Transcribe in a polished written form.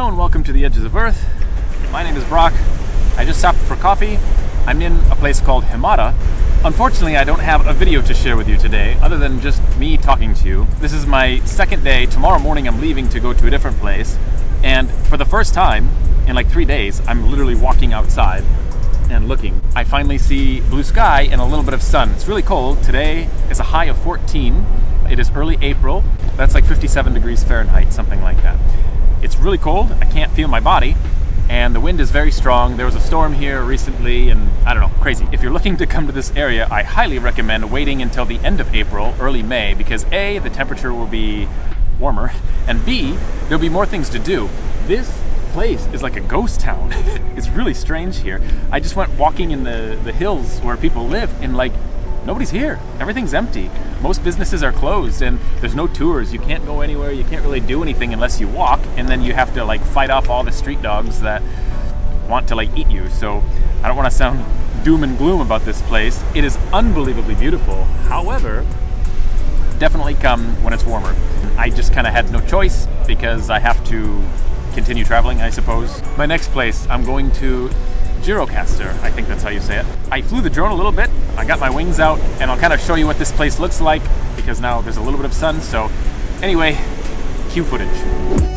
Hello and welcome to the Edges of Earth. My name is Brock. I just stopped for coffee. I'm in a place called Himarë. Unfortunately, I don't have a video to share with you today other than just me talking to you. This is my second day. Tomorrow morning I'm leaving to go to a different place, and for the first time in like 3 days I'm literally walking outside and looking. I finally see blue sky and a little bit of sun. It's really cold. Today is a high of 14. It is early April. That's like 57 degrees Fahrenheit, something like that. It's really cold, I can't feel my body, and the wind is very strong. There was a storm here recently, and I don't know, crazy. If you're looking to come to this area, I highly recommend waiting until the end of April, early May, because A, the temperature will be warmer, and B, there'll be more things to do. This place is like a ghost town. It's really strange here. I just went walking in the hills where people live, and like, nobody's here. Everything's empty. Most businesses are closed and there's no tours. You can't go anywhere. You can't really do anything unless you walk, and then you have to like fight off all the street dogs that want to like eat you. So I don't want to sound doom and gloom about this place. It is unbelievably beautiful. However, definitely come when it's warmer. I just kind of had no choice because I have to continue traveling, I suppose. My next place, I'm going to Gyrocaster, I think that's how you say it. I flew the drone a little bit, I got my wings out, and I'll kind of show you what this place looks like because now there's a little bit of sun, so anyway, cue footage.